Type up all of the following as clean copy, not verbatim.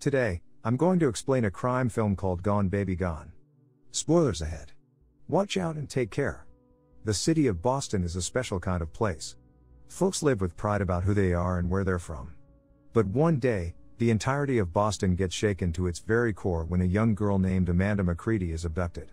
Today, I'm going to explain a crime film called Gone Baby Gone. Spoilers ahead. Watch out and take care. The city of Boston is a special kind of place. Folks live with pride about who they are and where they're from. But one day, the entirety of Boston gets shaken to its very core when a young girl named Amanda McCready is abducted.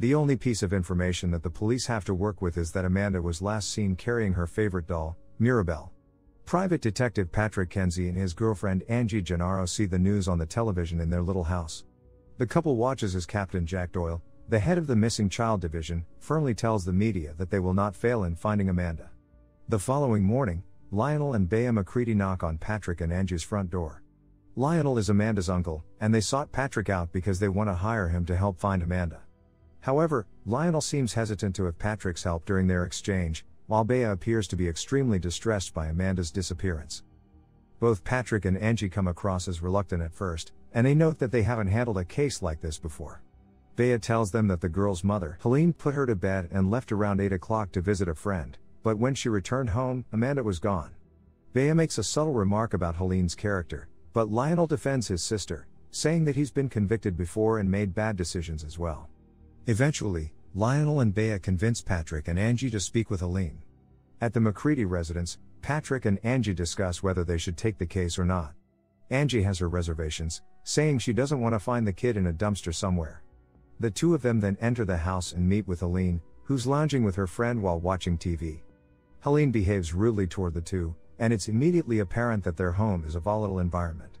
The only piece of information that the police have to work with is that Amanda was last seen carrying her favorite doll, Mirabelle. Private Detective Patrick Kenzie and his girlfriend Angie Gennaro see the news on the television in their little house. The couple watches as Captain Jack Doyle, the head of the Missing Child Division, firmly tells the media that they will not fail in finding Amanda. The following morning, Lionel and Bea McCready knock on Patrick and Angie's front door. Lionel is Amanda's uncle, and they sought Patrick out because they want to hire him to help find Amanda. However, Lionel seems hesitant to have Patrick's help during their exchange, while Bea appears to be extremely distressed by Amanda's disappearance. Both Patrick and Angie come across as reluctant at first, and they note that they haven't handled a case like this before. Bea tells them that the girl's mother, Helene, put her to bed and left around 8 o'clock to visit a friend, but when she returned home, Amanda was gone. Bea makes a subtle remark about Helene's character, but Lionel defends his sister, saying that he's been convicted before and made bad decisions as well. Eventually, Lionel and Bea convince Patrick and Angie to speak with Helene. At the McCready residence, Patrick and Angie discuss whether they should take the case or not. Angie has her reservations, saying she doesn't want to find the kid in a dumpster somewhere. The two of them then enter the house and meet with Helene, who's lounging with her friend while watching TV. Helene behaves rudely toward the two, and it's immediately apparent that their home is a volatile environment.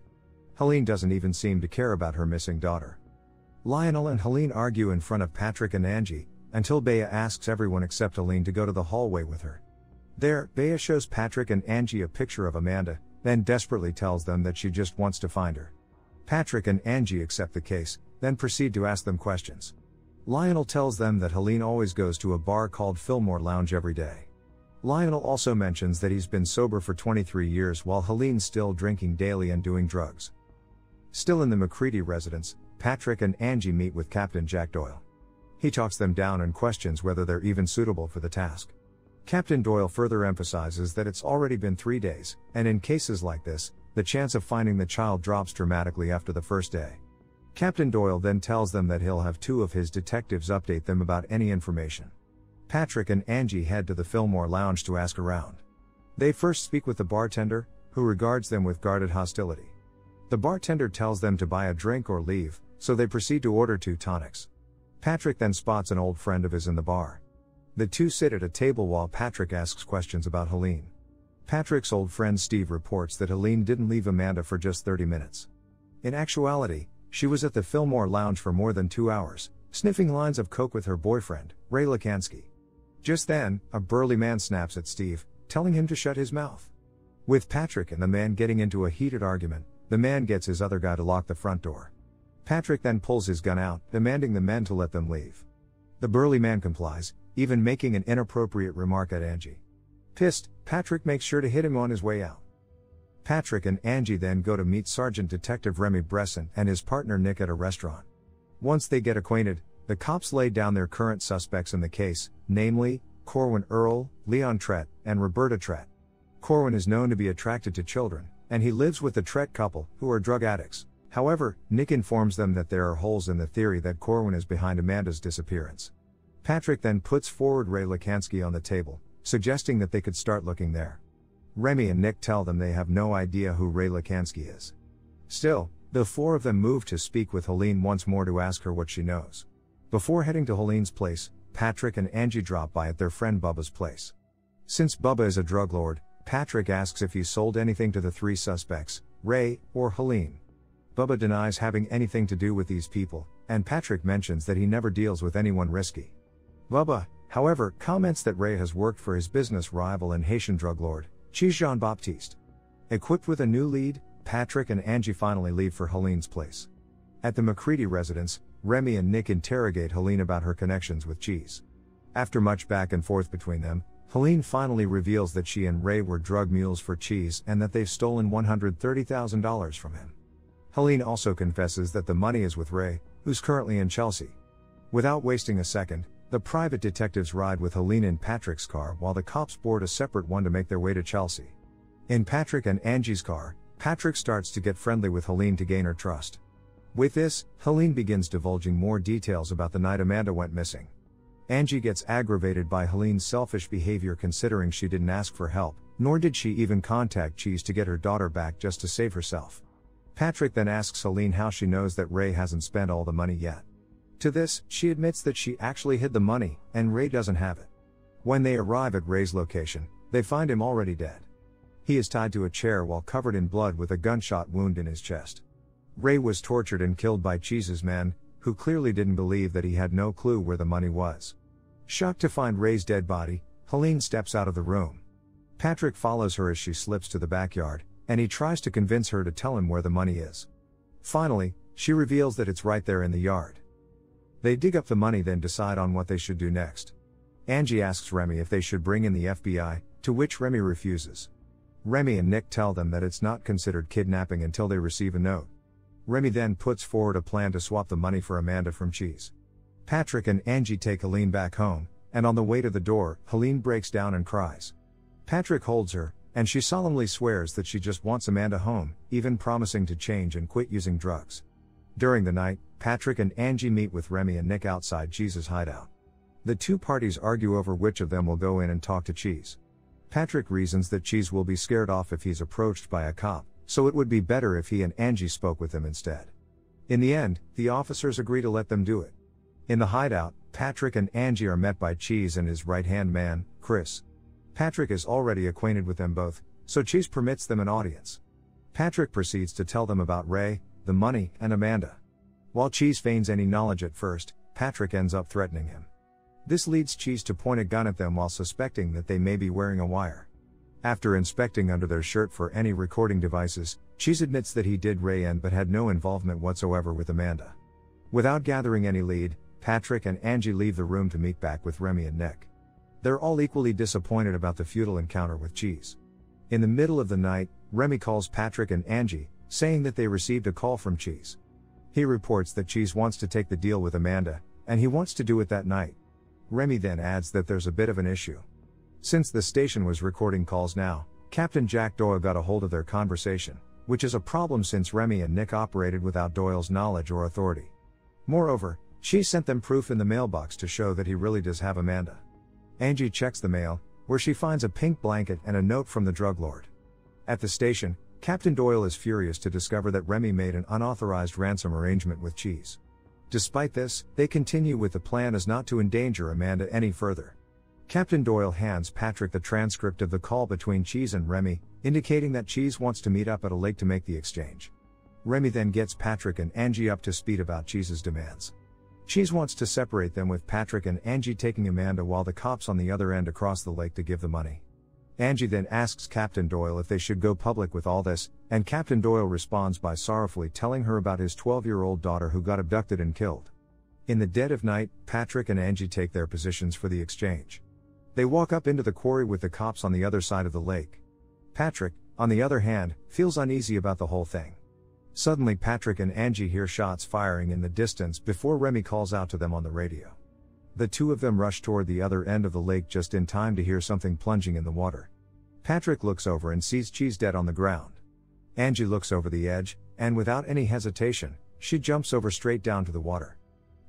Helene doesn't even seem to care about her missing daughter. Lionel and Helene argue in front of Patrick and Angie, until Bea asks everyone except Helene to go to the hallway with her. There, Bea shows Patrick and Angie a picture of Amanda, then desperately tells them that she just wants to find her. Patrick and Angie accept the case, then proceed to ask them questions. Lionel tells them that Helene always goes to a bar called Fillmore Lounge every day. Lionel also mentions that he's been sober for 23 years while Helene's still drinking daily and doing drugs. Still in the McCready residence, Patrick and Angie meet with Captain Jack Doyle. He talks them down and questions whether they're even suitable for the task. Captain Doyle further emphasizes that it's already been 3 days, and in cases like this, the chance of finding the child drops dramatically after the first day. Captain Doyle then tells them that he'll have two of his detectives update them about any information. Patrick and Angie head to the Fillmore Lounge to ask around. They first speak with the bartender, who regards them with guarded hostility. The bartender tells them to buy a drink or leave, so they proceed to order 2 tonics. Patrick then spots an old friend of his in the bar. The two sit at a table while Patrick asks questions about Helene. Patrick's old friend Steve reports that Helene didn't leave Amanda for just 30 minutes. In actuality, she was at the Fillmore Lounge for more than 2 hours, sniffing lines of coke with her boyfriend, Ray Likanski. Just then, a burly man snaps at Steve, telling him to shut his mouth. With Patrick and the man getting into a heated argument, the man gets his other guy to lock the front door. Patrick then pulls his gun out, demanding the men to let them leave. The burly man complies, even making an inappropriate remark at Angie. Pissed, Patrick makes sure to hit him on his way out. Patrick and Angie then go to meet Sergeant Detective Remy Bresson and his partner Nick at a restaurant. Once they get acquainted, the cops lay down their current suspects in the case, namely, Corwin Earl, Leon Trett, and Roberta Trett. Corwin is known to be attracted to children, and he lives with the Trett couple, who are drug addicts. However, Nick informs them that there are holes in the theory that Corwin is behind Amanda's disappearance. Patrick then puts forward Ray Likanski on the table, suggesting that they could start looking there. Remy and Nick tell them they have no idea who Ray Likanski is. Still, the four of them move to speak with Helene once more to ask her what she knows. Before heading to Helene's place, Patrick and Angie drop by at their friend Bubba's place. Since Bubba is a drug lord, Patrick asks if he sold anything to the three suspects, Ray, or Helene. Bubba denies having anything to do with these people, and Patrick mentions that he never deals with anyone risky. Bubba, however, comments that Ray has worked for his business rival and Haitian drug lord, Cheese Jean Baptiste. Equipped with a new lead, Patrick and Angie finally leave for Helene's place. At the McCready residence, Remy and Nick interrogate Helene about her connections with Cheese. After much back and forth between them, Helene finally reveals that she and Ray were drug mules for Cheese and that they've stolen $130,000 from him. Helene also confesses that the money is with Ray, who's currently in Chelsea. Without wasting a second, the private detectives ride with Helene in Patrick's car while the cops board a separate one to make their way to Chelsea. In Patrick and Angie's car, Patrick starts to get friendly with Helene to gain her trust. With this, Helene begins divulging more details about the night Amanda went missing. Angie gets aggravated by Helene's selfish behavior considering she didn't ask for help, nor did she even contact Cheese to get her daughter back just to save herself. Patrick then asks Helene how she knows that Ray hasn't spent all the money yet. To this, she admits that she actually hid the money, and Ray doesn't have it. When they arrive at Ray's location, they find him already dead. He is tied to a chair while covered in blood with a gunshot wound in his chest. Ray was tortured and killed by Cheese's men, who clearly didn't believe that he had no clue where the money was. Shocked to find Ray's dead body, Helene steps out of the room. Patrick follows her as she slips to the backyard, and he tries to convince her to tell him where the money is. Finally, she reveals that it's right there in the yard. They dig up the money, then decide on what they should do next. Angie asks Remy if they should bring in the FBI, to which Remy refuses. Remy and Nick tell them that it's not considered kidnapping until they receive a note. Remy then puts forward a plan to swap the money for Amanda from Cheese. Patrick and Angie take Helene back home, and on the way to the door, Helene breaks down and cries. Patrick holds her, and she solemnly swears that she just wants Amanda home, even promising to change and quit using drugs. During the night, Patrick and Angie meet with Remy and Nick outside Cheese's hideout. The two parties argue over which of them will go in and talk to Cheese. Patrick reasons that Cheese will be scared off if he's approached by a cop, so it would be better if he and Angie spoke with him instead. In the end, the officers agree to let them do it. In the hideout, Patrick and Angie are met by Cheese and his right-hand man, Chris. Patrick is already acquainted with them both, so Cheese permits them an audience. Patrick proceeds to tell them about Ray, the money, and Amanda. While Cheese feigns any knowledge at first, Patrick ends up threatening him. This leads Cheese to point a gun at them while suspecting that they may be wearing a wire. After inspecting under their shirt for any recording devices, Cheese admits that he did Ray in but had no involvement whatsoever with Amanda. Without gathering any lead, Patrick and Angie leave the room to meet back with Remy and Nick. They're all equally disappointed about the futile encounter with Cheese. In the middle of the night, Remy calls Patrick and Angie, saying that they received a call from Cheese. He reports that Cheese wants to take the deal with Amanda, and he wants to do it that night. Remy then adds that there's a bit of an issue. Since the station was recording calls now, Captain Jack Doyle got a hold of their conversation, which is a problem since Remy and Nick operated without Doyle's knowledge or authority. Moreover, she sent them proof in the mailbox to show that he really does have Amanda. Angie checks the mail, where she finds a pink blanket and a note from the drug lord. At the station, Captain Doyle is furious to discover that Remy made an unauthorized ransom arrangement with Cheese. Despite this, they continue with the plan as not to endanger Amanda any further. Captain Doyle hands Patrick the transcript of the call between Cheese and Remy, indicating that Cheese wants to meet up at a lake to make the exchange. Remy then gets Patrick and Angie up to speed about Cheese's demands. Cheese wants to separate them, with Patrick and Angie taking Amanda while the cops on the other end across the lake to give the money. Angie then asks Captain Doyle if they should go public with all this, and Captain Doyle responds by sorrowfully telling her about his 12-year-old daughter who got abducted and killed. In the dead of night, Patrick and Angie take their positions for the exchange. They walk up into the quarry with the cops on the other side of the lake. Patrick, on the other hand, feels uneasy about the whole thing. Suddenly Patrick and Angie hear shots firing in the distance before Remy calls out to them on the radio. The two of them rush toward the other end of the lake just in time to hear something plunging in the water. Patrick looks over and sees Cheese dead on the ground. Angie looks over the edge, and without any hesitation, she jumps over straight down to the water.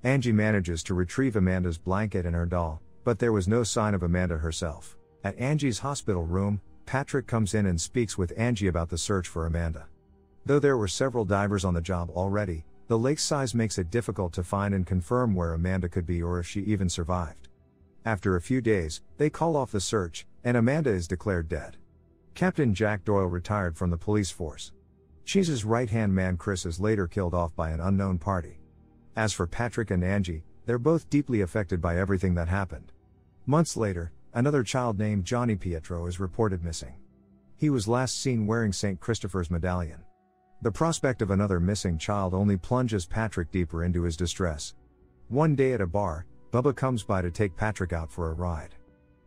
Angie manages to retrieve Amanda's blanket and her doll, but there was no sign of Amanda herself. At Angie's hospital room, Patrick comes in and speaks with Angie about the search for Amanda. Though there were several divers on the job already, the lake's size makes it difficult to find and confirm where Amanda could be or if she even survived. After a few days, they call off the search, and Amanda is declared dead. Captain Jack Doyle retired from the police force. Cheese's right-hand man Chris is later killed off by an unknown party. As for Patrick and Angie, they're both deeply affected by everything that happened. Months later, another child named Johnny Pietro is reported missing. He was last seen wearing St. Christopher's medallion. The prospect of another missing child only plunges Patrick deeper into his distress. One day at a bar, Bubba comes by to take Patrick out for a ride.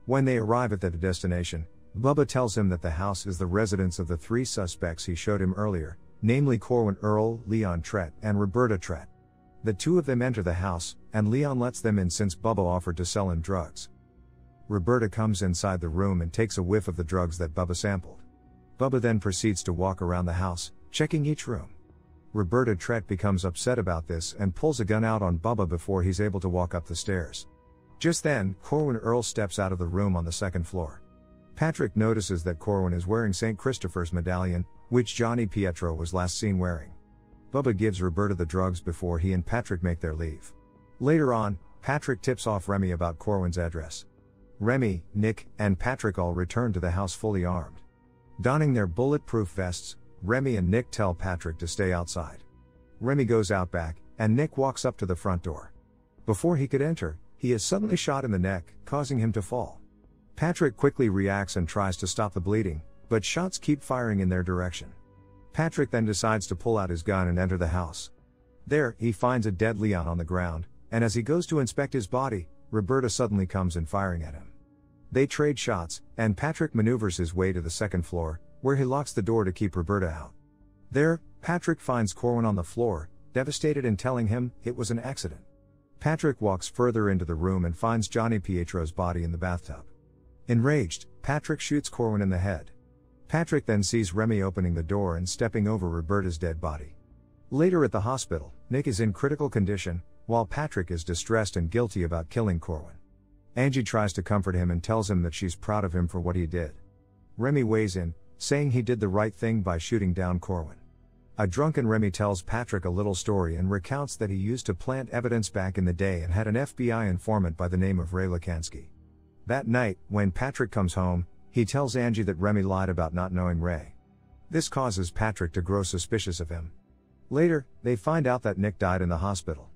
When they arrive at the destination, Bubba tells him that the house is the residence of the three suspects he showed him earlier, namely Corwin Earl, Leon Trett, and Roberta Trett. The two of them enter the house, and Leon lets them in since Bubba offered to sell him drugs. Roberta comes inside the room and takes a whiff of the drugs that Bubba sampled. Bubba then proceeds to walk around the house, checking each room. Roberta Trett becomes upset about this and pulls a gun out on Bubba before he's able to walk up the stairs. Just then, Corwin Earl steps out of the room on the second floor. Patrick notices that Corwin is wearing St. Christopher's medallion, which Johnny Pietro was last seen wearing. Bubba gives Roberta the drugs before he and Patrick make their leave. Later on, Patrick tips off Remy about Corwin's address. Remy, Nick, and Patrick all return to the house fully armed. Donning their bulletproof vests, Remy and Nick tell Patrick to stay outside. Remy goes out back, and Nick walks up to the front door. Before he could enter, he is suddenly shot in the neck, causing him to fall. Patrick quickly reacts and tries to stop the bleeding, but shots keep firing in their direction. Patrick then decides to pull out his gun and enter the house. There, he finds a dead Leon on the ground, and as he goes to inspect his body, Roberta suddenly comes in firing at him. They trade shots, and Patrick maneuvers his way to the second floor, where he locks the door to keep Roberta out. There, Patrick finds Corwin on the floor, devastated and telling him it was an accident. Patrick walks further into the room and finds Johnny Pietro's body in the bathtub. Enraged, Patrick shoots Corwin in the head. Patrick then sees Remy opening the door and stepping over Roberta's dead body. Later at the hospital, Nick is in critical condition, while Patrick is distressed and guilty about killing Corwin. Angie tries to comfort him and tells him that she's proud of him for what he did. Remy weighs in, saying he did the right thing by shooting down Corwin. A drunken Remy tells Patrick a little story and recounts that he used to plant evidence back in the day and had an FBI informant by the name of Ray Likanski. That night, when Patrick comes home, he tells Angie that Remy lied about not knowing Ray. This causes Patrick to grow suspicious of him. Later, they find out that Nick died in the hospital.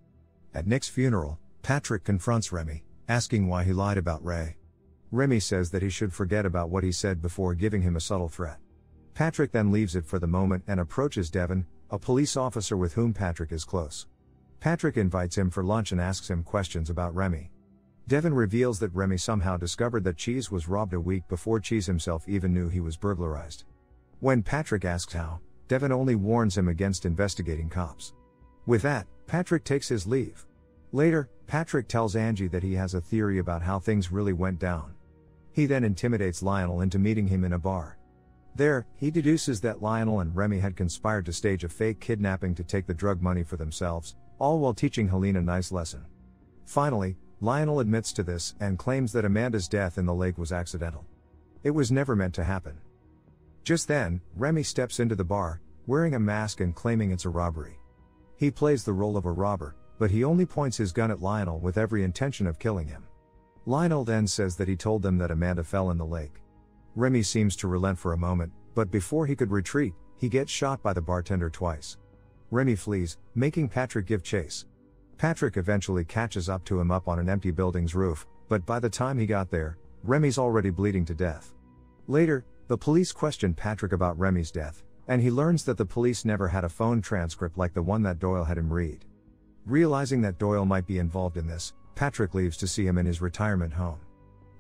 At Nick's funeral, Patrick confronts Remy, asking why he lied about Ray. Remy says that he should forget about what he said before giving him a subtle threat. Patrick then leaves it for the moment and approaches Devon, a police officer with whom Patrick is close. Patrick invites him for lunch and asks him questions about Remy. Devon reveals that Remy somehow discovered that Cheese was robbed a week before Cheese himself even knew he was burglarized. When Patrick asks how, Devon only warns him against investigating cops. With that, Patrick takes his leave. Later, Patrick tells Angie that he has a theory about how things really went down. He then intimidates Lionel into meeting him in a bar. There, he deduces that Lionel and Remy had conspired to stage a fake kidnapping to take the drug money for themselves, all while teaching Helene a nice lesson. Finally, Lionel admits to this and claims that Amanda's death in the lake was accidental. It was never meant to happen. Just then, Remy steps into the bar, wearing a mask and claiming it's a robbery. He plays the role of a robber, but he only points his gun at Lionel with every intention of killing him. Lionel then says that he told them that Amanda fell in the lake. Remy seems to relent for a moment, but before he could retreat, he gets shot by the bartender twice. Remy flees, making Patrick give chase. Patrick eventually catches up to him up on an empty building's roof, but by the time he got there, Remy's already bleeding to death. Later, the police question Patrick about Remy's death, and he learns that the police never had a phone transcript like the one that Doyle had him read. Realizing that Doyle might be involved in this, Patrick leaves to see him in his retirement home.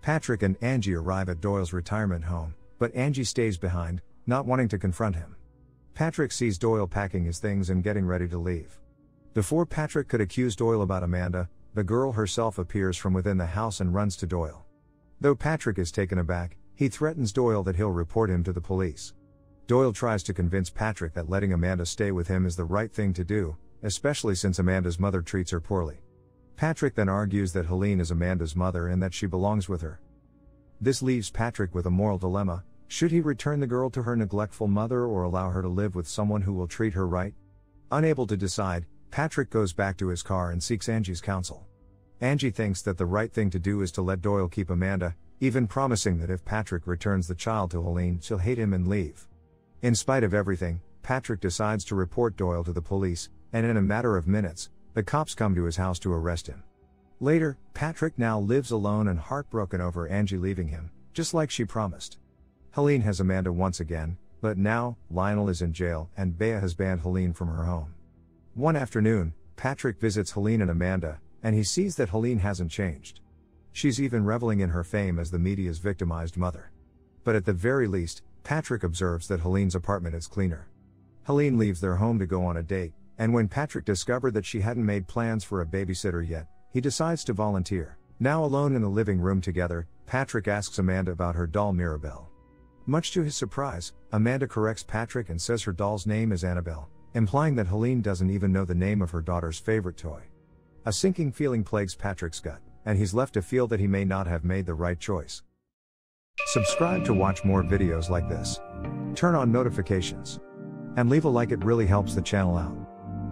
Patrick and Angie arrive at Doyle's retirement home, but Angie stays behind, not wanting to confront him. Patrick sees Doyle packing his things and getting ready to leave. Before Patrick could accuse Doyle about Amanda, the girl herself appears from within the house and runs to Doyle. Though Patrick is taken aback, he threatens Doyle that he'll report him to the police. Doyle tries to convince Patrick that letting Amanda stay with him is the right thing to do, especially since Amanda's mother treats her poorly. Patrick then argues that Helene is Amanda's mother and that she belongs with her. This leaves Patrick with a moral dilemma: should he return the girl to her neglectful mother or allow her to live with someone who will treat her right? Unable to decide, Patrick goes back to his car and seeks Angie's counsel. Angie thinks that the right thing to do is to let Doyle keep Amanda, even promising that if Patrick returns the child to Helene, she'll hate him and leave. In spite of everything, Patrick decides to report Doyle to the police, and in a matter of minutes, the cops come to his house to arrest him. Later, Patrick now lives alone and heartbroken over Angie leaving him, just like she promised. Helene has Amanda once again, but now, Lionel is in jail and Bea has banned Helene from her home. One afternoon, Patrick visits Helene and Amanda, and he sees that Helene hasn't changed. She's even reveling in her fame as the media's victimized mother. But at the very least, Patrick observes that Helene's apartment is cleaner. Helene leaves their home to go on a date, and when Patrick discovered that she hadn't made plans for a babysitter yet, he decides to volunteer. Now alone in the living room together, Patrick asks Amanda about her doll Mirabelle. Much to his surprise, Amanda corrects Patrick and says her doll's name is Annabelle, implying that Helene doesn't even know the name of her daughter's favorite toy. A sinking feeling plagues Patrick's gut, and he's left to feel that he may not have made the right choice. Subscribe to watch more videos like this. Turn on notifications. And leave a like, it really helps the channel out.